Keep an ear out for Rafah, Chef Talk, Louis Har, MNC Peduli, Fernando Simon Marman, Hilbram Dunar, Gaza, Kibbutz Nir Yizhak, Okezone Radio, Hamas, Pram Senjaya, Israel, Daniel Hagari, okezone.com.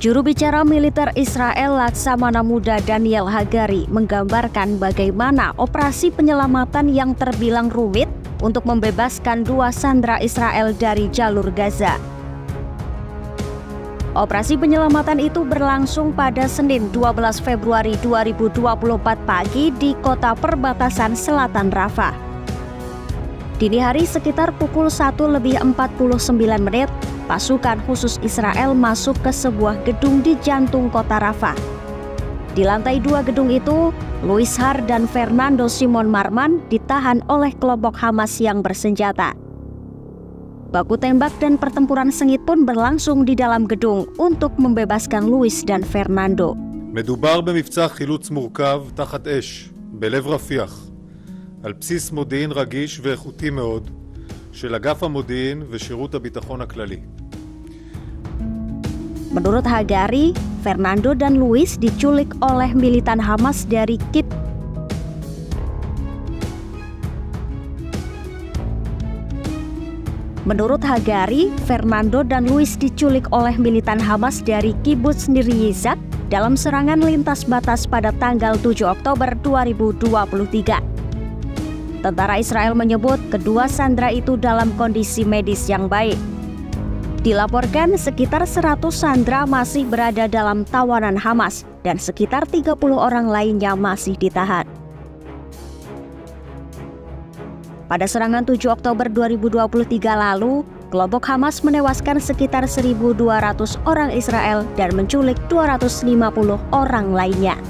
Juru bicara militer Israel Laksamana Muda Daniel Hagari menggambarkan bagaimana operasi penyelamatan yang terbilang rumit untuk membebaskan dua sandera Israel dari jalur Gaza. Operasi penyelamatan itu berlangsung pada Senin 12 Februari 2024 pagi di kota perbatasan selatan Rafah. Dini hari sekitar pukul 1:49, pasukan khusus Israel masuk ke sebuah gedung di jantung kota Rafah. Di lantai dua gedung itu, Louis Har dan Fernando Simon Marman ditahan oleh kelompok Hamas yang bersenjata. Baku tembak dan pertempuran sengit pun berlangsung di dalam gedung untuk membebaskan Louis dan Fernando. Medubar במבצע חילוץ מורכב תחת אש, בלב רפיח, על בסיס מודיעין רגיש ואיכותי מאוד של אגף המודיעין ושירות הביטחון הכללי. Menurut Hagari, Fernando dan Louis diculik oleh militan Hamas dari Kibbutz Nir Yizhak dalam serangan lintas batas pada tanggal 7 Oktober 2023. Tentara Israel menyebut kedua sandera itu dalam kondisi medis yang baik. Dilaporkan sekitar 100 sandera masih berada dalam tawanan Hamas dan sekitar 30 orang lainnya masih ditahan. Pada serangan 7 Oktober 2023 lalu, kelompok Hamas menewaskan sekitar 1.200 orang Israel dan menculik 250 orang lainnya.